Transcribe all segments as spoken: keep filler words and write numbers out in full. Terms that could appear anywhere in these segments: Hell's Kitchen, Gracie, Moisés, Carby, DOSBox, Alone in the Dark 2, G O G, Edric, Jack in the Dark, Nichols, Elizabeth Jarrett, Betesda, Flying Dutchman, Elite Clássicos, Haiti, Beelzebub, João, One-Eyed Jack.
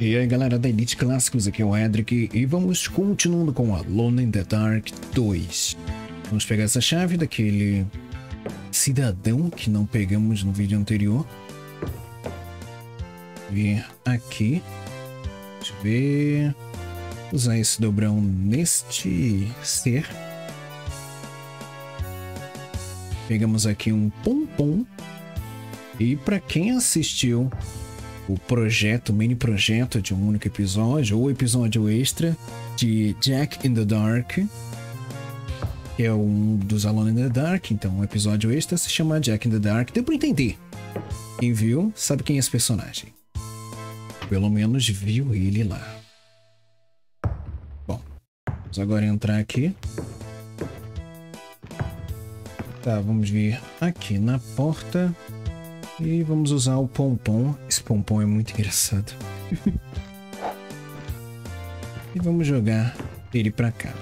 E aí galera da Elite Clássicos, aqui é o Edric e vamos continuando com Alone in the Dark dois. Vamos pegar essa chave daquele cidadão que não pegamos no vídeo anterior. Vir aqui. Deixa eu ver. Usar esse dobrão neste ser. Pegamos aqui um pompom. E para quem assistiu o projeto, o mini projeto de um único episódio, ou episódio extra de Jack in the Dark, que é um dos Alone in the Dark, então o episódio extra se chama Jack in the Dark, deu para entender. Quem viu sabe quem é esse personagem. Pelo menos viu ele lá. Bom, vamos agora entrar aqui. Tá, vamos vir aqui na porta. E vamos usar o pompom. Esse pompom é muito engraçado. E vamos jogar ele pra cá.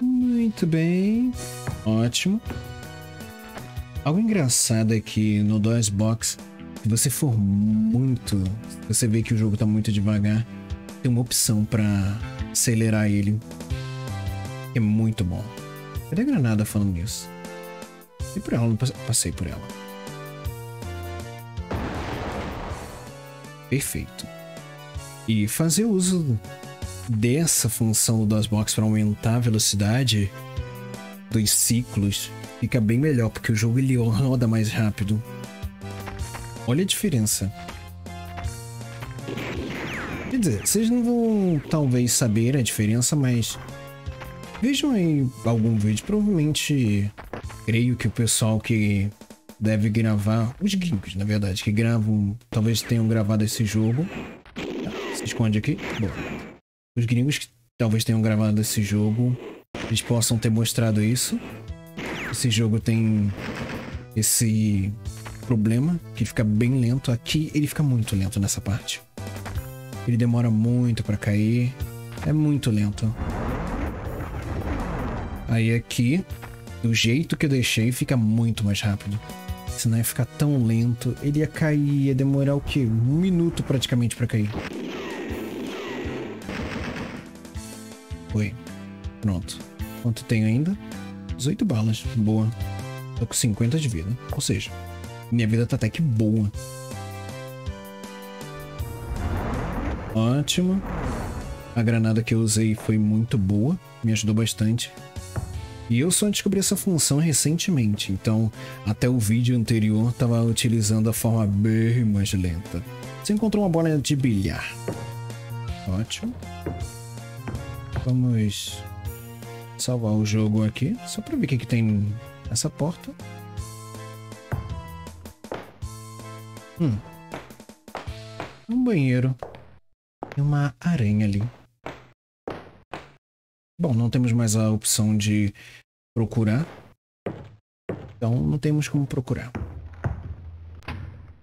Muito bem. Ótimo. Algo engraçado é que no DOSBox, se você for muito... você vê que o jogo tá muito devagar, tem uma opção pra acelerar ele. É muito bom. Cadê a granada falando nisso? E por ela, não passei por ela. Perfeito. E fazer uso dessa função do DOSBox para aumentar a velocidade dos ciclos fica bem melhor, porque o jogo ele roda mais rápido. Olha a diferença. Quer dizer, vocês não vão talvez saber a diferença, mas vejam aí algum vídeo, provavelmente... Creio que o pessoal que deve gravar, os gringos na verdade, que gravam, talvez tenham gravado esse jogo. Ah, se esconde aqui. Boa. Os gringos que talvez tenham gravado esse jogo, eles possam ter mostrado isso. Esse jogo tem esse problema que fica bem lento. Aqui ele fica muito lento nessa parte. Ele demora muito para cair. É muito lento. Aí aqui... do jeito que eu deixei, fica muito mais rápido. Senão ia ficar tão lento. Ele ia cair, ia demorar o quê? Um minuto praticamente para cair. Foi. Pronto. Quanto tenho ainda? dezoito balas. Boa. Tô com cinquenta de vida. Ou seja, minha vida tá até que boa. Ótimo. A granada que eu usei foi muito boa. Me ajudou bastante. E eu só descobri essa função recentemente, então até o vídeo anterior estava utilizando a forma bem mais lenta. Você encontrou uma bola de bilhar. Ótimo. Vamos salvar o jogo aqui, só para ver o que, que tem nessa porta. Hum. Um banheiro. E uma aranha ali. Bom, não temos mais a opção de procurar, então não temos como procurar.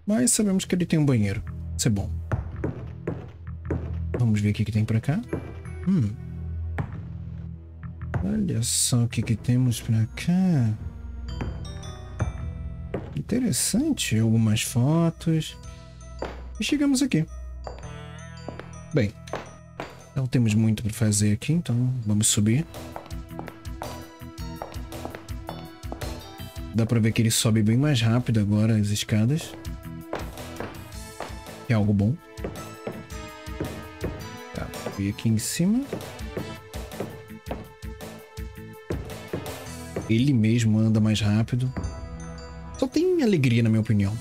Mas sabemos que ele tem um banheiro, isso é bom. Vamos ver o que, que tem pra cá. Hum. Olha só o que, que temos pra cá. Interessante, algumas fotos. E chegamos aqui. Bem... não temos muito para fazer aqui, então vamos subir. Dá para ver que ele sobe bem mais rápido agora as escadas. É algo bom. Tá, e aqui em cima. Ele mesmo anda mais rápido. Só tem alegria, na minha opinião.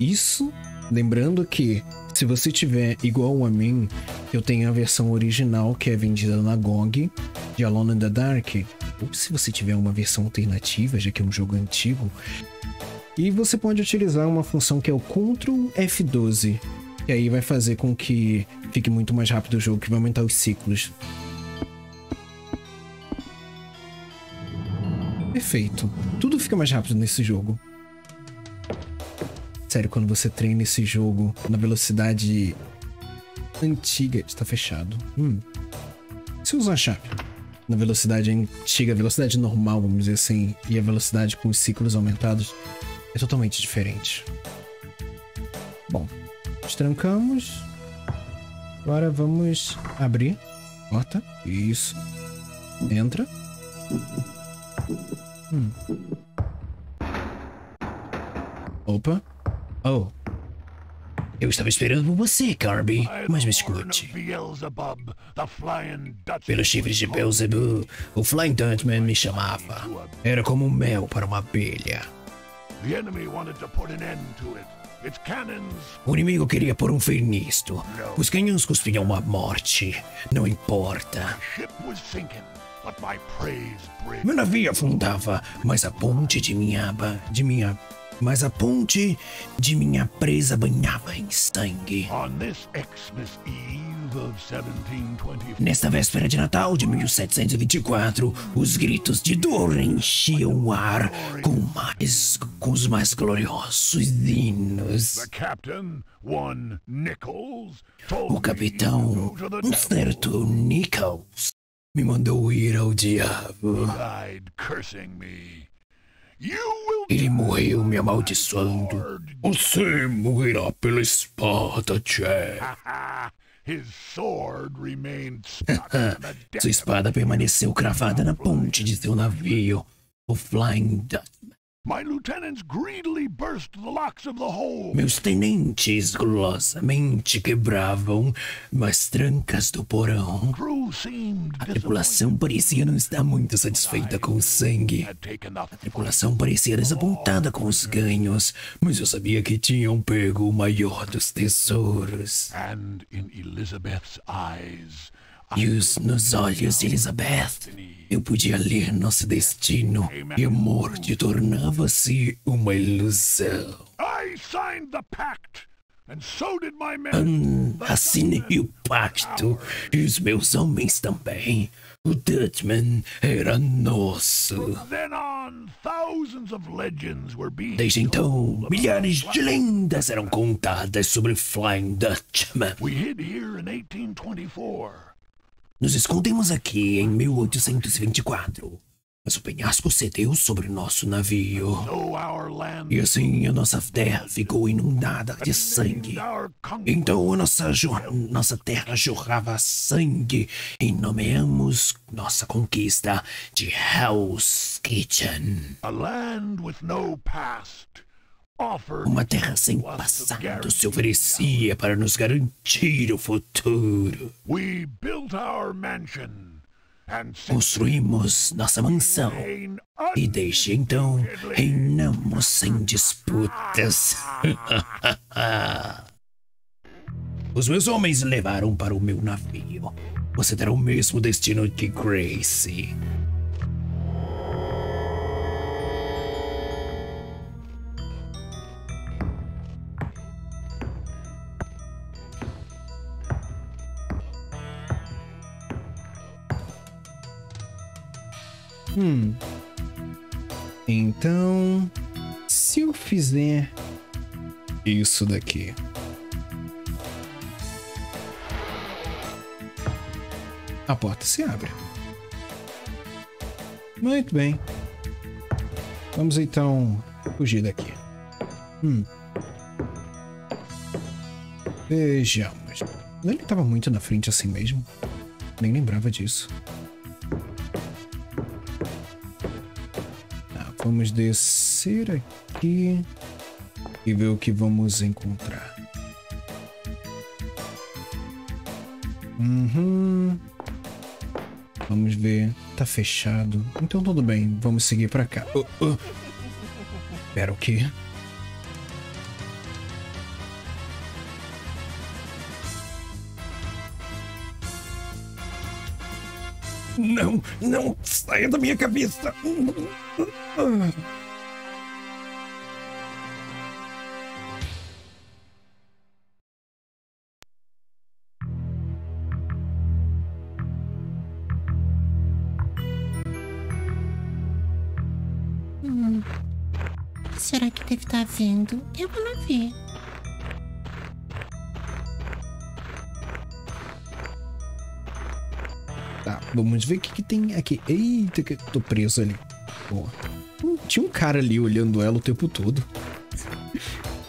Isso, lembrando que se você tiver igual a mim... eu tenho a versão original que é vendida na G O G de Alone in the Dark. Ou se você tiver uma versão alternativa, já que é um jogo antigo. E você pode utilizar uma função que é o Ctrl F doze. E aí vai fazer com que fique muito mais rápido o jogo, que vai aumentar os ciclos. Perfeito. Tudo fica mais rápido nesse jogo. Sério, quando você treina esse jogo na velocidade... antiga, está fechado. Hum. Se usar a chave na velocidade antiga, velocidade normal, vamos dizer assim, e a velocidade com os ciclos aumentados, é totalmente diferente. Bom, Destrancamos. Agora vamos abrir. Porta. Isso. Entra. Hum. Opa. Oh. Eu estava esperando por você, Carby. Mas me escute. Pelos chifres de Beelzebub, o Flying Dutchman me chamava. Era como mel para uma abelha. O inimigo queria pôr um fim nisto. Os canhões cuspiam uma morte. Não importa. Meu navio afundava, mas a ponte de minha aba, de minha... Mas a ponte de minha presa banhava em sangue. Nesta véspera de Natal de mil setecentos e vinte e quatro, os gritos de dor enchiam o ar com, mais, com os mais gloriosos hinos. O capitão, um certo Nichols, me mandou ir ao diabo. Ele morreu me amaldiçoando. Você morrerá pela espada, Jack. Sua espada permaneceu cravada na ponte de seu navio, o Flying Dutchman. Meus tenentes gulosamente quebravam as trancas do porão. A tripulação parecia não estar muito satisfeita com o sangue. A tripulação parecia desapontada com os ganhos, mas eu sabia que tinham pego o maior dos tesouros. E os, nos olhos de Elizabeth, eu podia ler nosso destino, e a morte tornava-se uma ilusão. Hum, assinei o pacto, e os meus homens também. O Dutchman era nosso. Desde então, milhares de lendas eram contadas sobre Flying Dutchman. Nos escondemos aqui em mil oitocentos e vinte e quatro, mas o penhasco cedeu sobre nosso navio. E assim a nossa terra ficou inundada de sangue. Então a nossa, nossa terra jorrava sangue e nomeamos nossa conquista de Hell's Kitchen. Uma terra sem passado se oferecia para nos garantir o futuro. Construímos nossa mansão e desde então reinamos sem disputas. Os meus homens levaram para o meu navio. Você terá o mesmo destino que Gracie. Hum. Então, se eu fizer isso daqui. A porta se abre. Muito bem. Vamos então fugir daqui. Hum. Vejamos. Ele estava muito na frente assim mesmo. Nem lembrava disso. Vamos descer aqui e ver o que vamos encontrar. Uhum. Vamos ver. Tá fechado. Então tudo bem. Vamos seguir pra cá. Oh, oh. Pera, o quê? Não, não, saia da minha cabeça. Hum. Será que deve estar vendo? Eu vou lá ver. Tá, vamos ver o que, que tem aqui. Eita, que tô preso ali. Boa. Hum, tinha um cara ali olhando ela o tempo todo.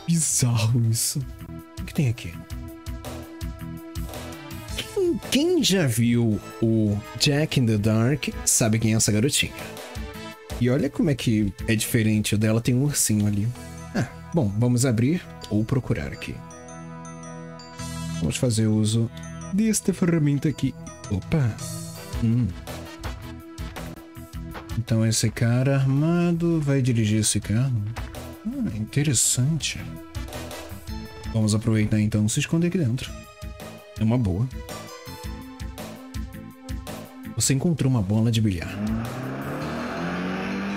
Bizarro isso. O que tem aqui? Quem, quem já viu o Jack in the Dark sabe quem é essa garotinha. E olha como é que é diferente. O dela tem um ursinho ali. Ah, bom, vamos abrir ou procurar aqui. Vamos fazer uso desta ferramenta aqui. Opa! Hum. Então esse cara armado vai dirigir esse carro. Ah, interessante. Vamos aproveitar então e se esconder aqui dentro. É uma boa. Você encontrou uma bola de bilhar.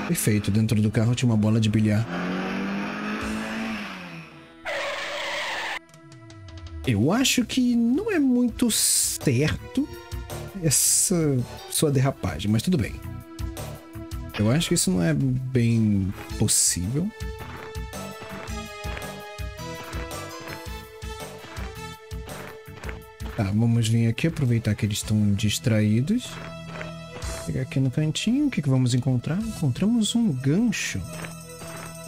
Perfeito, dentro do carro tinha uma bola de bilhar. Eu acho que não é muito certo essa sua derrapagem, mas tudo bem. Eu acho que isso não é bem possível. Tá, vamos vir aqui, aproveitar que eles estão distraídos. Pegar aqui no cantinho, o que, que vamos encontrar? Encontramos um gancho.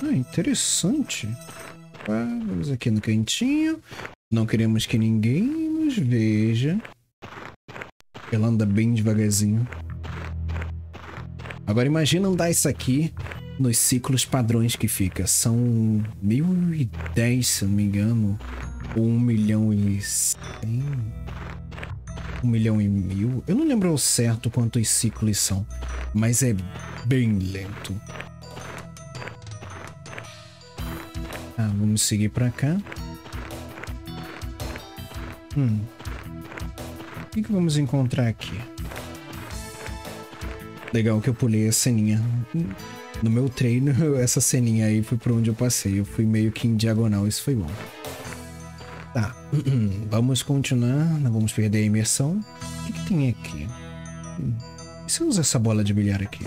Ah, interessante. Ah, vamos aqui no cantinho. Não queremos que ninguém nos veja. Ela anda bem devagarzinho. Agora imagina andar isso aqui nos ciclos padrões que fica. São mil e dez, se não me engano. Ou um milhão e cem. Um milhão e mil. Eu não lembro ao certo quantos ciclos são. Mas é bem lento. Ah, vamos seguir pra cá. Hum. O que, que vamos encontrar aqui? Legal que eu pulei a ceninha. No meu treino, essa ceninha aí foi por onde eu passei. Eu fui meio que em diagonal, isso foi bom. Tá, vamos continuar. Não vamos perder a imersão. O que, que tem aqui? Hum. E se eu usar essa bola de bilhar aqui?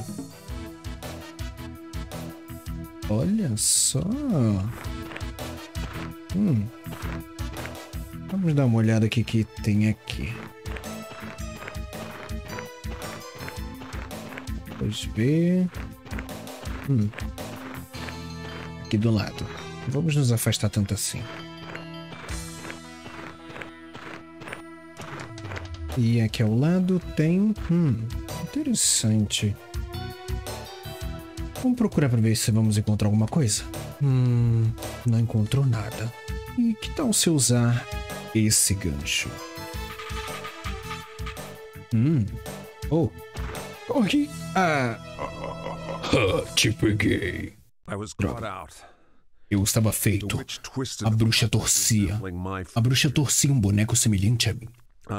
Olha só. Hum. Vamos dar uma olhada aqui que tem aqui. Vamos ver. Hum. Aqui do lado. Não vamos nos afastar tanto assim. E aqui ao lado tem... Hum. Interessante. Vamos procurar para ver se vamos encontrar alguma coisa. Hum. Não encontrou nada. E que tal se usar... esse gancho. Hum. Oh. Corre. Ah. Te peguei. Droga. Eu estava feito. A bruxa torcia. A bruxa torcia um boneco semelhante a mim.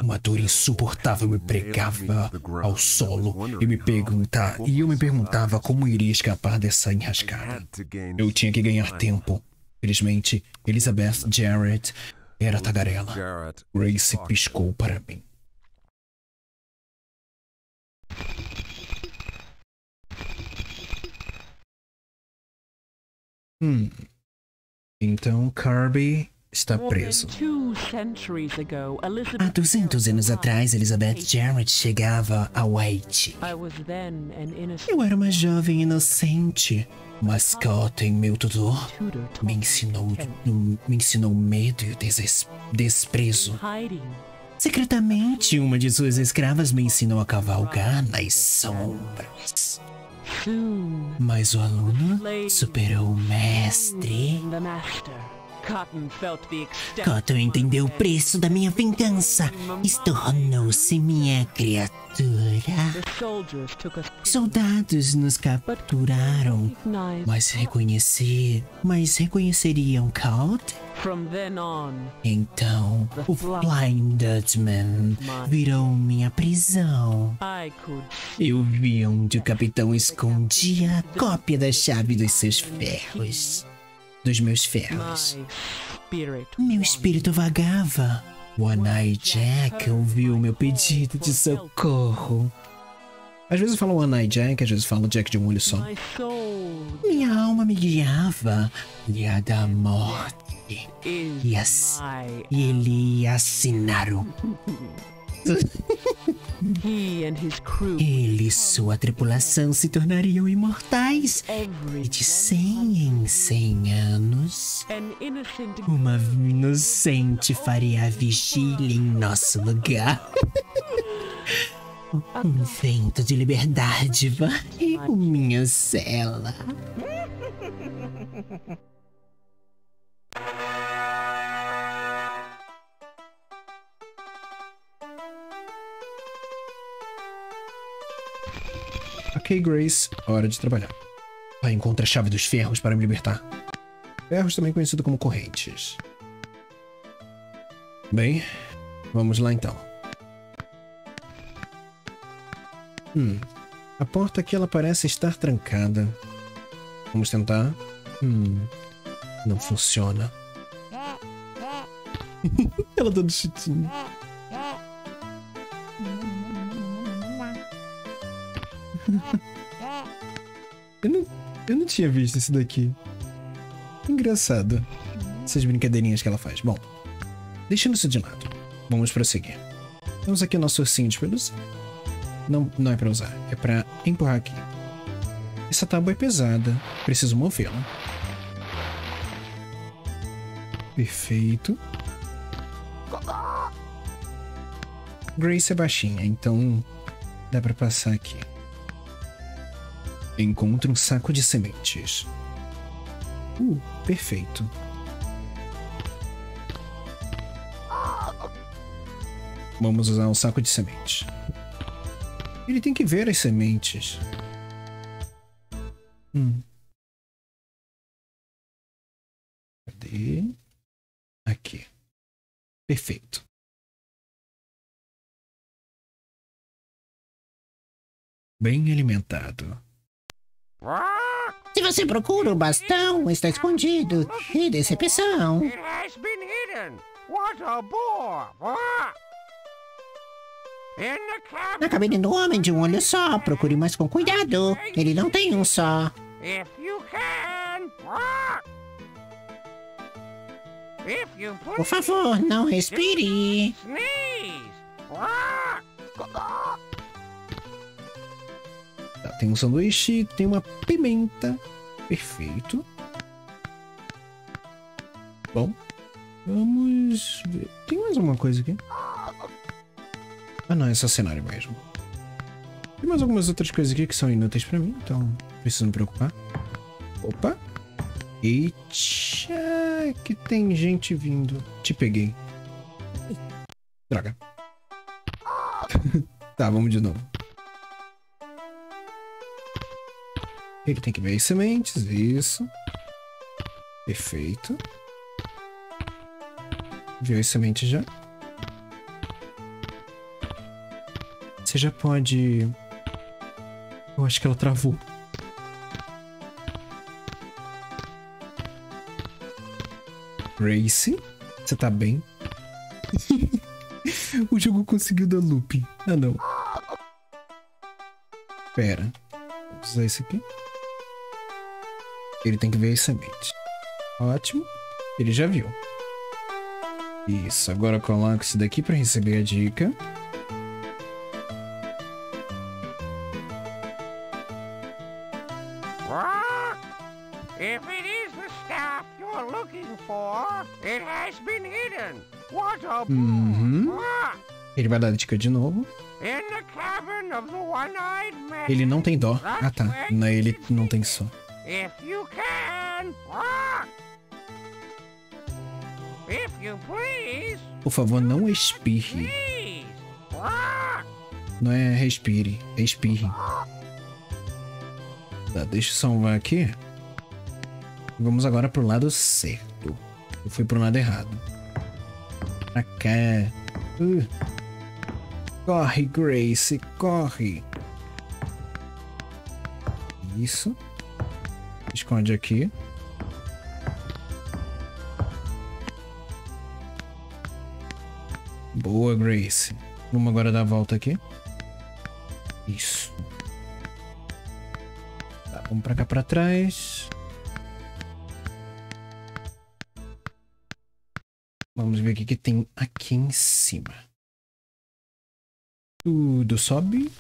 Uma dor insuportável me pregava ao solo e me perguntava, e eu me perguntava como iria escapar dessa enrascada. Eu tinha que ganhar tempo. Felizmente, Elizabeth Jarrett era tagarela. Gracie piscou para mim. Hum. Então Carby está preso. Há duzentos anos atrás, Elizabeth Jarrett chegava ao Haiti. Eu era uma jovem inocente. Mas Cotton, meu tutor, me ensinou, me ensinou medo e o des desprezo. Secretamente, uma de suas escravas me ensinou a cavalgar nas sombras. Mas o aluno superou o mestre. Cotton entendeu o preço da minha vingança e tornou-se minha criatura. Soldados nos capturaram, mas, reconhecer, mas reconheceriam Cotton. Então, o Flying Dutchman virou minha prisão. Eu vi onde o capitão escondia a cópia da chave dos seus ferros. Dos meus ferros. Meu espírito vagava. One-Eyed Jack ouviu meu pedido de socorro. Às vezes eu falo One-Eyed Jack, às vezes eu falo Jack de um olho só. Minha alma me guiava, guiada à morte. E, e ele ia assinar o Ele e sua tripulação se tornariam imortais. E de cem em cem anos, uma inocente faria a vigília em nosso lugar. Um vento de liberdade varreu minha cela. Ok, Grace, hora de trabalhar. Vai encontrar a chave dos ferros para me libertar. Ferros também conhecido como correntes. Bem, vamos lá então. Hum, a porta aqui ela parece estar trancada. Vamos tentar. Hum, não funciona. Ela dando chutinho. Eu não, eu não tinha visto isso daqui. Engraçado. Essas brincadeirinhas que ela faz. Bom, deixando isso de lado, vamos prosseguir. Temos aqui o nosso ursinho de pelúcia. Não, não é pra usar, é pra empurrar aqui. Essa tábua é pesada. Preciso movê-la. Perfeito. Grace é baixinha, então dá pra passar aqui. Encontre um saco de sementes. Uh, perfeito. Vamos usar um saco de sementes. Ele tem que ver as sementes. Hum. Cadê? Aqui. Perfeito. Bem alimentado. Se você procura o bastão, está escondido. Que decepção! Na cabine do homem de um olho só, procure mais com cuidado. Ele não tem um só. Por favor, não respire. Tem um sanduíche, tem uma pimenta. Perfeito. Bom, vamos ver. Tem mais alguma coisa aqui? Ah não, é só cenário mesmo. Tem mais algumas outras coisas aqui que são inúteis pra mim, então não preciso me preocupar. Opa. Eita, que tem gente vindo. Te peguei. Droga. Tá, vamos de novo. Ele tem que ver as sementes, isso. Perfeito. Viu as sementes já? Você já pode... Eu acho que ela travou. Gracie, você tá bem? O jogo conseguiu dar loop. Ah, não. Pera. Vou usar esse aqui. Ele tem que ver as sementes. Ótimo. Ele já viu. Isso. Agora eu coloco isso daqui para receber a dica. Uhum. Ele vai dar a dica de novo. Ele não tem dó. Ah, tá. Não, ele não tem som. If you can, walk. If you please, por favor, não espirre. Please, não é respire, é espirre. Tá, deixa eu salvar aqui. Vamos agora pro lado certo. Eu fui pro lado errado. Pra cá. Uh. Corre, Gracie, corre. Isso. Esconde aqui. Boa, Gracie. Vamos agora dar a volta aqui. Isso. Tá, vamos pra cá pra trás. Vamos ver o que que tem aqui em cima. Tudo sobe.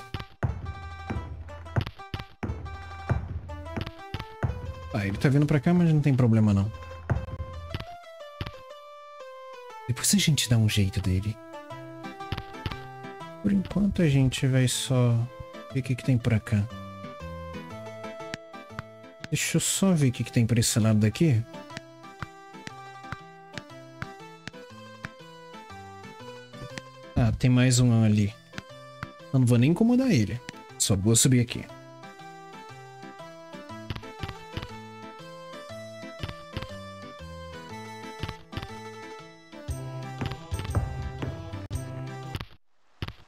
Ah, ele tá vindo pra cá, mas não tem problema não. Depois a gente dá um jeito dele. Por enquanto a gente vai só ver o que que tem pra cá. Deixa eu só ver o que que tem pra esse lado daqui. Ah, tem mais um ali. Eu não vou nem incomodar ele. Só vou subir aqui.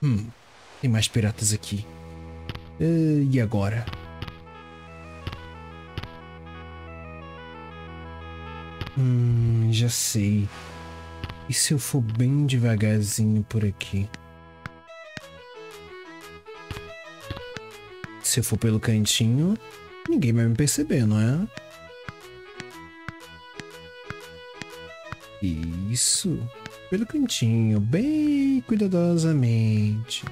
Hum, tem mais piratas aqui. Uh, e agora? Hum, já sei. E se eu for bem devagarzinho por aqui? Se eu for pelo cantinho, ninguém vai me perceber, não é? Isso. Pelo cantinho, bem cuidadosamente.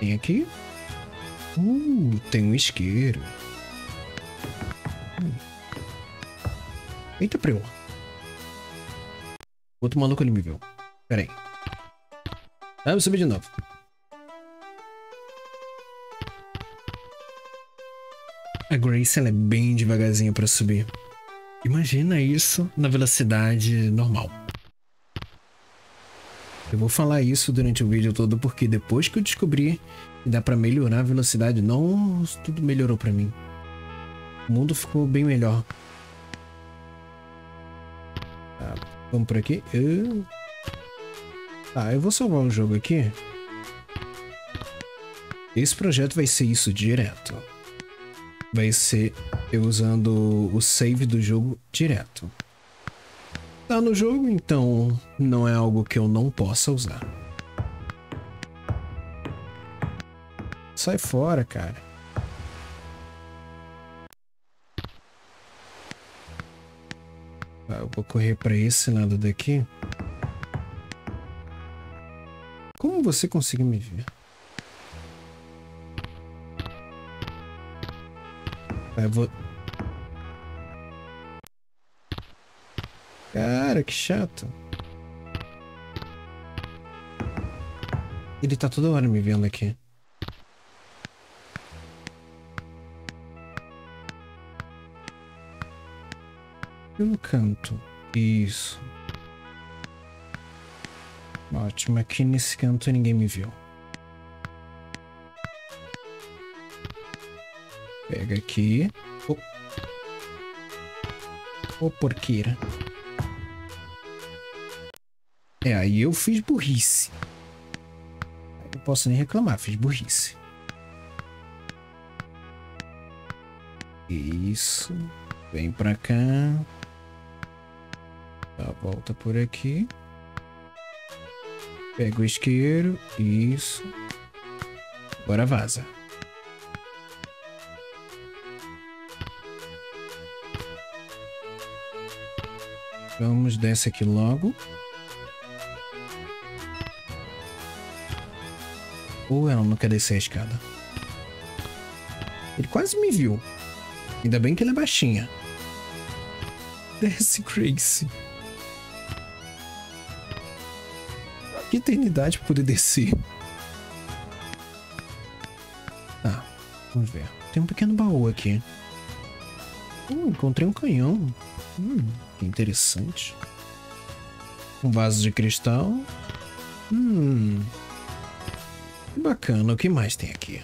Tem aqui. Uh, tem um isqueiro. Hum. Eita, preu. Outro maluco ali me viu. Pera aí. Vamos subir de novo. A Grace, ela é bem devagarzinha pra subir. Imagina isso na velocidade normal. Eu vou falar isso durante o vídeo todo, porque depois que eu descobri que dá pra melhorar a velocidade, nossa, tudo melhorou pra mim. O mundo ficou bem melhor. Tá, vamos por aqui. Eu... Tá, eu vou salvar o jogo aqui. Esse projeto vai ser isso direto. Vai ser eu usando o save do jogo direto. Tá no jogo, então não é algo que eu não possa usar. Sai fora, cara. Tá, eu vou correr pra esse lado daqui. Como você consegue me ver? Eu vou... Cara, que chato. Ele tá toda hora me vendo aqui. Pelo canto. Isso. Ótimo, aqui nesse canto ninguém me viu. Pega aqui. Ô oh. oh, porqueira. É, aí eu fiz burrice. Não posso nem reclamar, fiz burrice. Isso. Vem pra cá. Dá a volta por aqui. Pega o isqueiro. Isso. Agora vaza. Vamos, desce aqui logo. Ou ela não quer descer a escada. Ele quase me viu. Ainda bem que ela é baixinha. Desce, Gracie. Que eternidade pra poder descer. Ah, vamos ver. Tem um pequeno baú aqui. Hum, encontrei um canhão. Hum, que interessante. Um vaso de cristal. Hum... Bacana, o que mais tem aqui?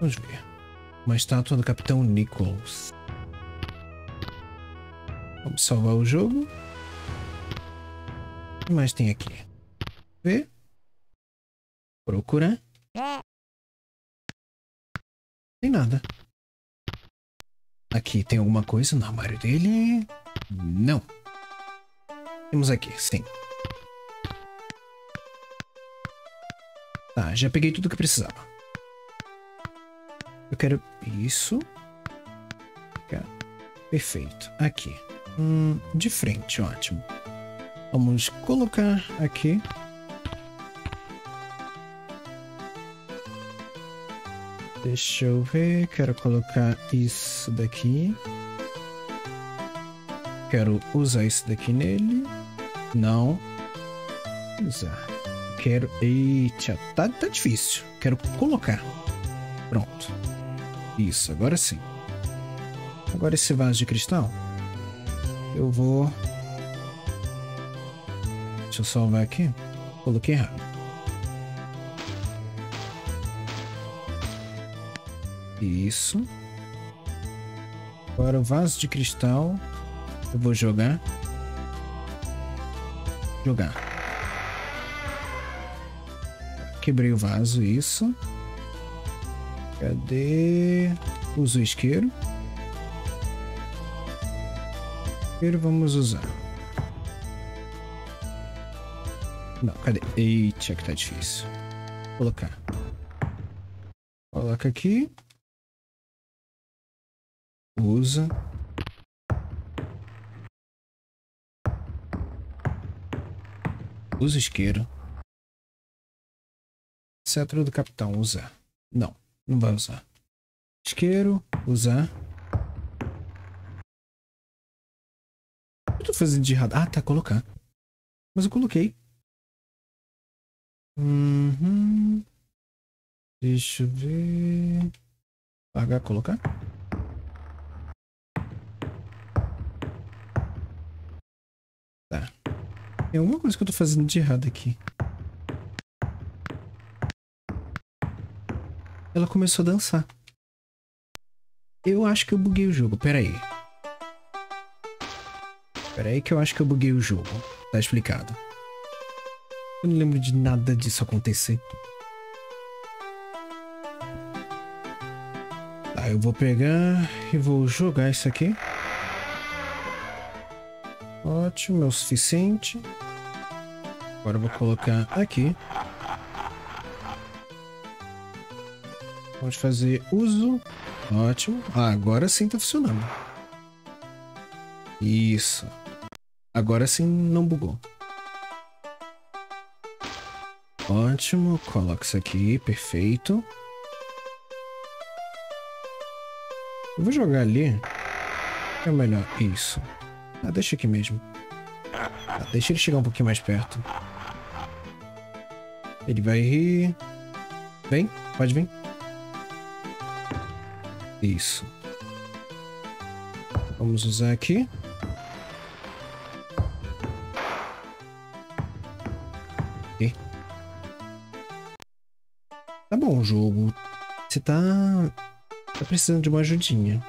Vamos ver. Uma estátua do Capitão Nichols. Vamos salvar o jogo. O que mais tem aqui? Ver. Procurar. Não tem nada. Aqui tem alguma coisa no armário dele? Não. Temos aqui, sim. Tá, já peguei tudo que precisava. Eu quero... Isso. Perfeito. Aqui. Hum, de frente, ótimo. Vamos colocar aqui. Deixa eu ver, quero colocar isso daqui. Quero usar isso daqui nele. Não. Usar. Quero... Eita, tá, tá difícil. Quero colocar. Pronto. Isso, agora sim. Agora esse vaso de cristal. Eu vou... Deixa eu salvar aqui. Coloquei errado. Isso. Agora o vaso de cristal. Eu vou jogar. Jogar. Quebrei o vaso, isso. Cadê? Uso o isqueiro. Isqueiro vamos usar. Não, cadê? Eita, que tá difícil. Vou colocar. Coloca aqui. Usa. Usa o isqueiro. Cetro do capitão, usar. Não, não vai usar. Isqueiro, usar. O que eu tô fazendo de errado? Ah, tá, colocar. Mas eu coloquei. Uhum. Deixa eu ver. Apagar, colocar. Tá. Tem alguma coisa que eu tô fazendo de errado aqui. Ela começou a dançar. Eu acho que eu buguei o jogo. Pera aí. Pera aí que eu acho que eu buguei o jogo. Tá explicado. Eu não lembro de nada disso acontecer. Tá, eu vou pegar e vou jogar isso aqui. Ótimo, é o suficiente. Agora eu vou colocar aqui. Pode fazer uso. Ótimo. Ah, agora sim tá funcionando. Isso. Agora sim não bugou. Ótimo. Coloca isso aqui. Perfeito. Eu vou jogar ali. É melhor. Isso. Ah, deixa aqui mesmo. Ah, deixa ele chegar um pouquinho mais perto. Ele vai rir. Vem. Pode vir. Isso. Vamos usar aqui. E. Tá bom, jogo. Você tá... tá precisando de uma ajudinha.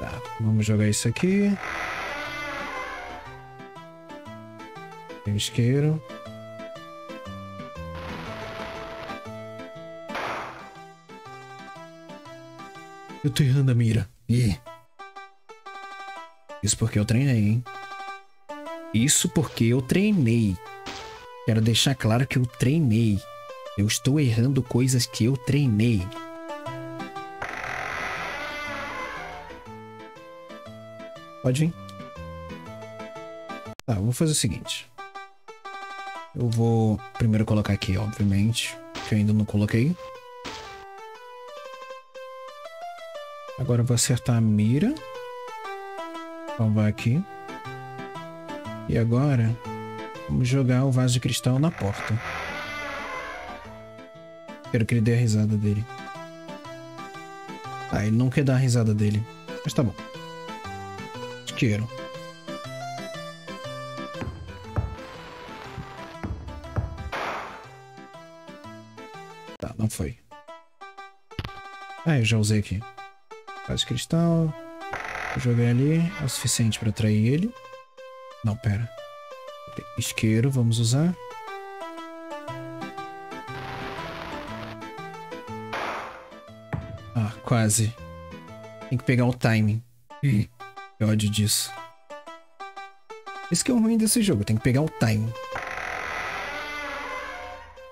Tá, vamos jogar isso aqui. Tem um isqueiro. Eu tô errando a mira. Ih. Isso porque eu treinei, hein? Isso porque eu treinei. Quero deixar claro que eu treinei. Eu estou errando coisas que eu treinei. Pode vir. Tá, eu vou fazer o seguinte. Eu vou primeiro colocar aqui, obviamente. Que eu ainda não coloquei. Agora eu vou acertar a mira. Salvar aqui. E agora, vamos jogar o vaso de cristal na porta. Quero que ele dê a risada dele. Ah, ele não quer dar a risada dele. Mas tá bom. Isqueiro. Tá, não foi. Ah, eu já usei aqui. Faz cristal. Joguei ali. É o suficiente para atrair ele. Não, pera. Isqueiro, vamos usar. Ah, quase. Tem que pegar o timing. Ih, eu ódio disso. Esse que é o ruim desse jogo. Tem que pegar o timing.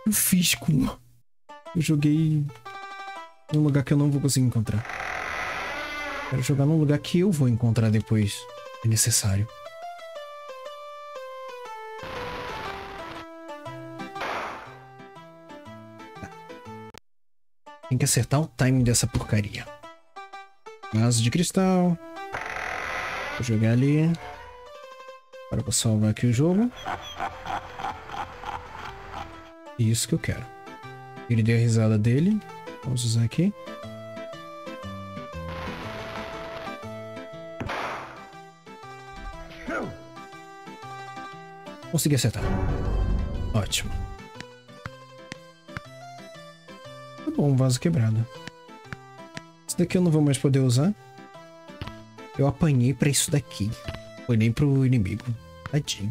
Eu fiz com... Eu joguei... num lugar que eu não vou conseguir encontrar. Quero jogar num lugar que eu vou encontrar depois. É necessário. Tem que acertar o timing dessa porcaria. Asa de cristal. Vou jogar ali. Agora eu vou salvar aqui o jogo. Isso que eu quero. Ele deu a risada dele. Vamos usar aqui. Consegui acertar. Ótimo. Tá bom, um vaso quebrado. Esse daqui eu não vou mais poder usar. Eu apanhei pra isso daqui. Foi nem pro inimigo. Tadinho.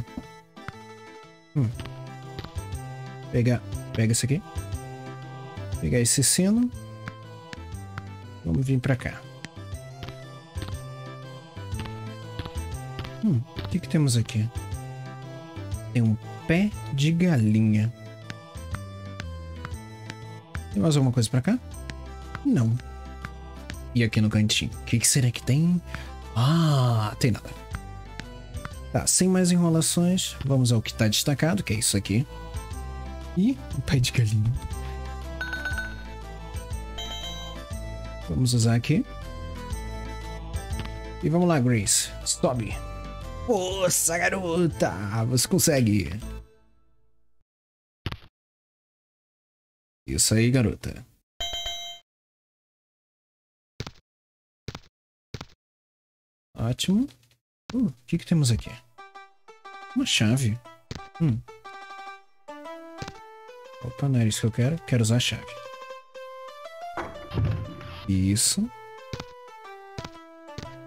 Hum. Pegar. Pega isso aqui. Pegar esse sino. Vamos vir pra cá. Hum. O que que temos aqui? Tem um pé de galinha. Tem mais alguma coisa pra cá? Não. E aqui no cantinho? O que, que será que tem? Ah, tem nada. Tá, sem mais enrolações, vamos ao que tá destacado, que é isso aqui. E um pé de galinha. Vamos usar aqui. E vamos lá, Grace. Sobe. Nossa, garota! Você consegue! Isso aí, garota. Ótimo. O uh, que que temos aqui? Uma chave. Hum. Opa, não era isso que eu quero. Quero usar a chave. Isso.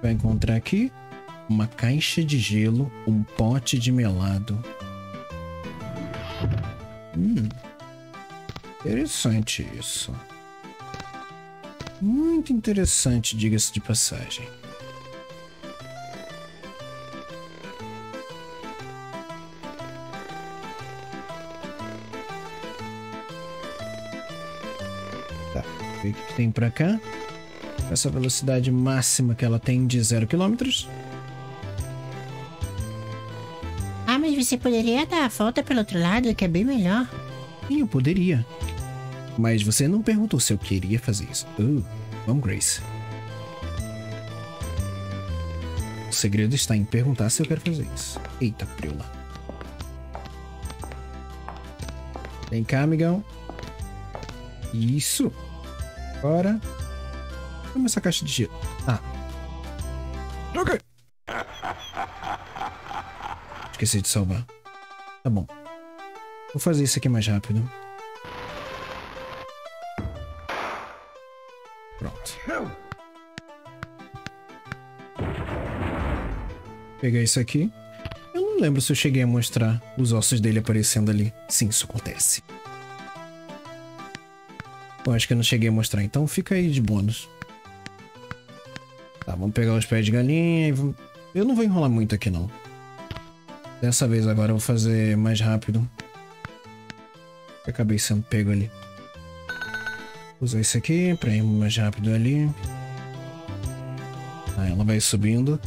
Vai encontrar aqui. Uma caixa de gelo, um pote de melado. Hum. Interessante isso. Muito interessante, diga-se de passagem. Tá, ver o que tem pra cá. Essa velocidade máxima que ela tem de zero quilômetros. Você poderia dar a volta pelo outro lado, que é bem melhor. Sim, eu poderia. Mas você não perguntou se eu queria fazer isso. Uh, vamos, Grace. O segredo está em perguntar se eu quero fazer isso. Eita, preula. Vem cá, amigão. Isso. Bora. Toma essa caixa de gelo. Ah. Ok. Esqueci de salvar. Tá bom. Vou fazer isso aqui mais rápido. Pronto. Pegar isso aqui. Eu não lembro se eu cheguei a mostrar os ossos dele aparecendo ali. Sim, isso acontece. Bom, acho que eu não cheguei a mostrar, então fica aí de bônus. Tá, vamos pegar os pés de galinha e vamos... Eu não vou enrolar muito aqui, não. Dessa vez agora eu vou fazer mais rápido. Eu acabei sendo pego ali. Vou usar isso aqui para ir mais rápido ali. Aí ela vai subindo.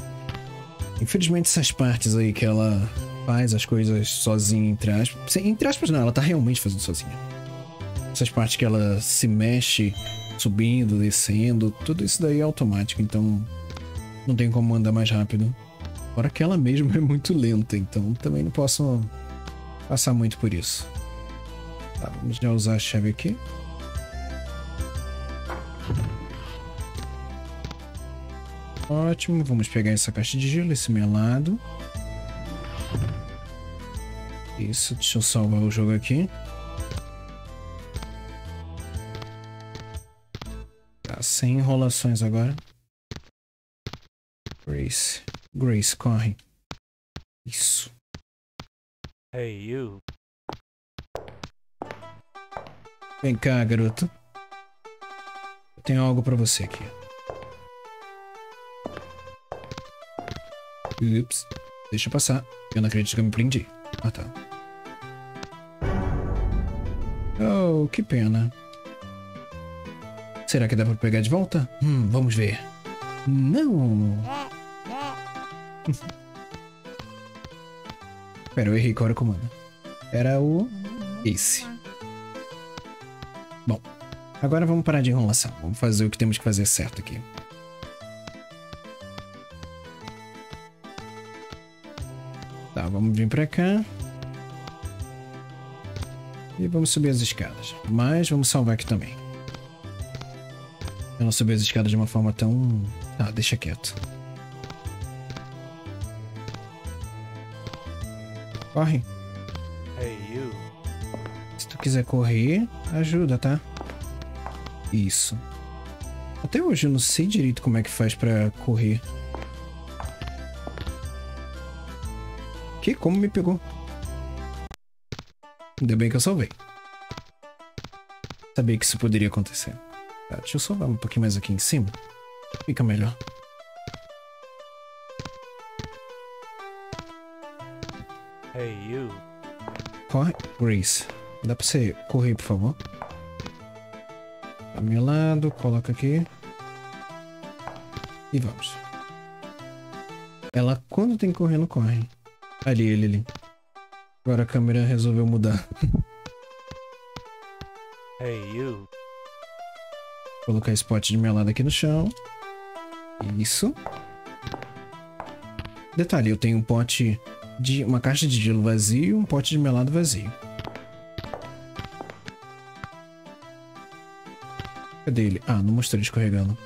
Infelizmente essas partes aí que ela faz as coisas sozinha, entre aspas. Entre aspas não, ela tá realmente fazendo sozinha. Essas partes que ela se mexe, subindo, descendo, tudo isso daí é automático, então não tem como andar mais rápido. Agora que ela mesma é muito lenta, então também não posso passar muito por isso. Tá, vamos já usar a chave aqui. Ótimo, vamos pegar essa caixa de gelo, esse melado. Isso, deixa eu salvar o jogo aqui. Tá, sem enrolações agora. Grace. Grace, corre. Isso. Hey, you. Vem cá, garoto. Eu tenho algo pra você aqui. Ups. Deixa eu passar. Eu não acredito que eu me prendi. Ah, tá. Oh, que pena. Será que dá pra pegar de volta? Hum, vamos ver. Não. Pera, eu errei qual era o comando. Era o... esse. Bom, Agora vamos parar de enrolação. Vamos fazer o que temos que fazer certo aqui. Tá, vamos vir pra cá. E vamos subir as escadas. Mas vamos salvar aqui também. Eu não subi as escadas de uma forma tão... Ah, deixa quieto. Corre. Se tu quiser correr, ajuda, tá? Isso. Até hoje eu não sei direito como é que faz pra correr. Que? Como me pegou? Ainda bem que eu salvei. Sabia que isso poderia acontecer. Tá, deixa eu salvar um pouquinho mais aqui em cima. Fica melhor. Hey, you. Corre, Grace. Dá pra você correr, por favor? Tá do meu lado, coloca aqui. E vamos. Ela, quando tem que correr, não corre. Ali, ele, ali. Agora a câmera resolveu mudar. Hey, you. Colocar esse pote de melada aqui no chão. Isso. Detalhe, eu tenho um pote de... Uma caixa de gelo vazio e um pote de melado vazio. Cadê ele? Ah, não mostrei ele escorregando.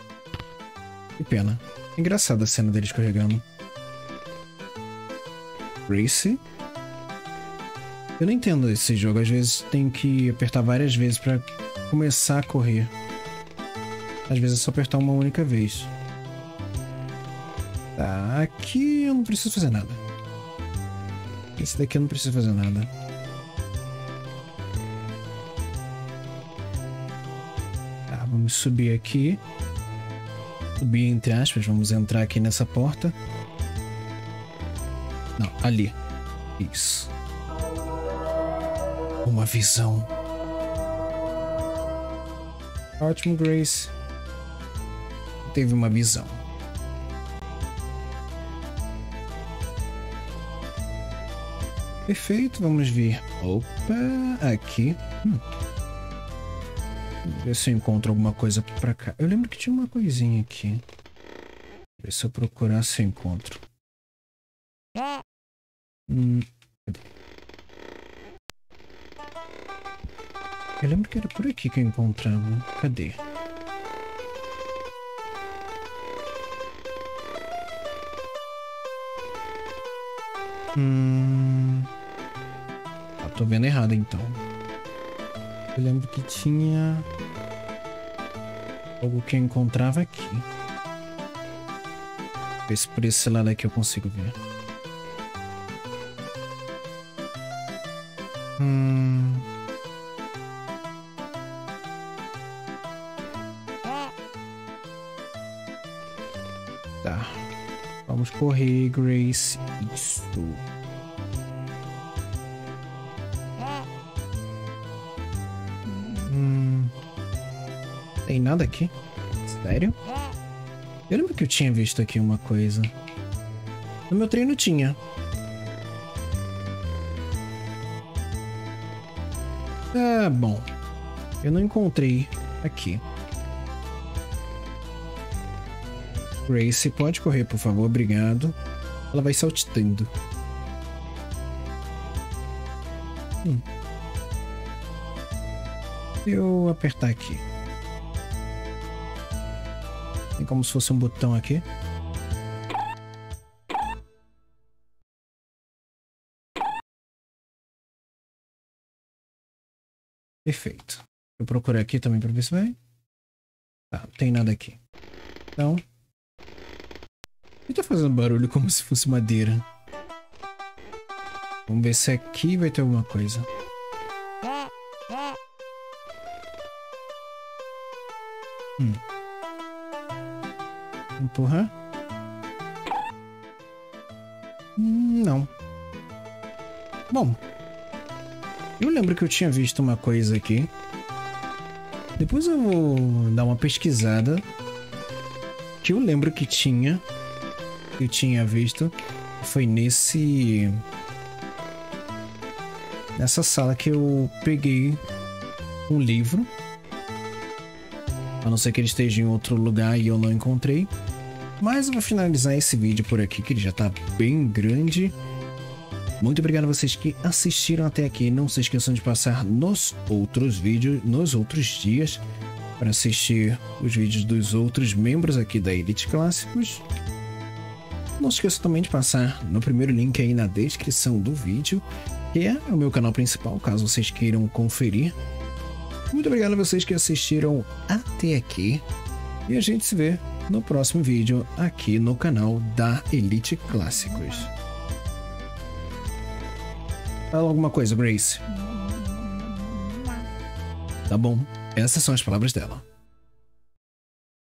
Que pena. Engraçada a cena dele escorregando. Gracie? Eu não entendo esse jogo. Às vezes tem que apertar várias vezes pra começar a correr. Às vezes é só apertar uma única vez. Tá, aqui eu não preciso fazer nada. Esse daqui eu não preciso fazer nada. Tá, vamos subir aqui. Subir entre aspas, vamos entrar aqui nessa porta. Não, ali. Isso. Uma visão. Ótimo, Grace. Teve uma visão. Perfeito, vamos vir. Opa, aqui. Hum. Vamos ver se eu encontro alguma coisa pra cá. Eu lembro que tinha uma coisinha aqui. Ver se eu procurar se eu encontro. Hum. Eu lembro que era por aqui que eu encontrava. Cadê? Hum... Ah, tô vendo errado, então. Eu lembro que tinha... algo que eu encontrava aqui. Vê se por esse lado aqui eu consigo ver. Hum... Tá. Vamos correr, Grace. Isso. Hum. Tem nada aqui? Sério? Eu lembro que eu tinha visto aqui uma coisa. No meu treino tinha. Tá bom. Eu não encontrei aqui. Gracie, pode correr, por favor. Obrigado. Ela vai saltitando. Hum. Se eu apertar aqui. Tem como se fosse um botão aqui. Perfeito. Eu procurei aqui também para ver se vai. Tá, não tem nada aqui. Então... Ele tá fazendo barulho como se fosse madeira. Vamos ver se aqui vai ter alguma coisa. Hum. Empurrar? Hum, não. Bom. Eu lembro que eu tinha visto uma coisa aqui. Depois eu vou dar uma pesquisada. Que eu lembro que tinha... que eu tinha visto foi nesse nessa sala que eu peguei um livro A não ser que ele esteja em outro lugar e eu não encontrei. Mas eu vou finalizar esse vídeo por aqui, que ele já tá bem grande. Muito obrigado a vocês que assistiram até aqui. Não se esqueçam de passar nos outros vídeos, nos outros dias, para assistir os vídeos dos outros membros aqui da Elite Clássicos. Não se esqueça também de passar no primeiro link aí na descrição do vídeo, que é o meu canal principal, caso vocês queiram conferir. Muito obrigado a vocês que assistiram até aqui. E a gente se vê no próximo vídeo aqui no canal da Elite Clássicos. Fala alguma coisa, Grace. Tá bom, essas são as palavras dela.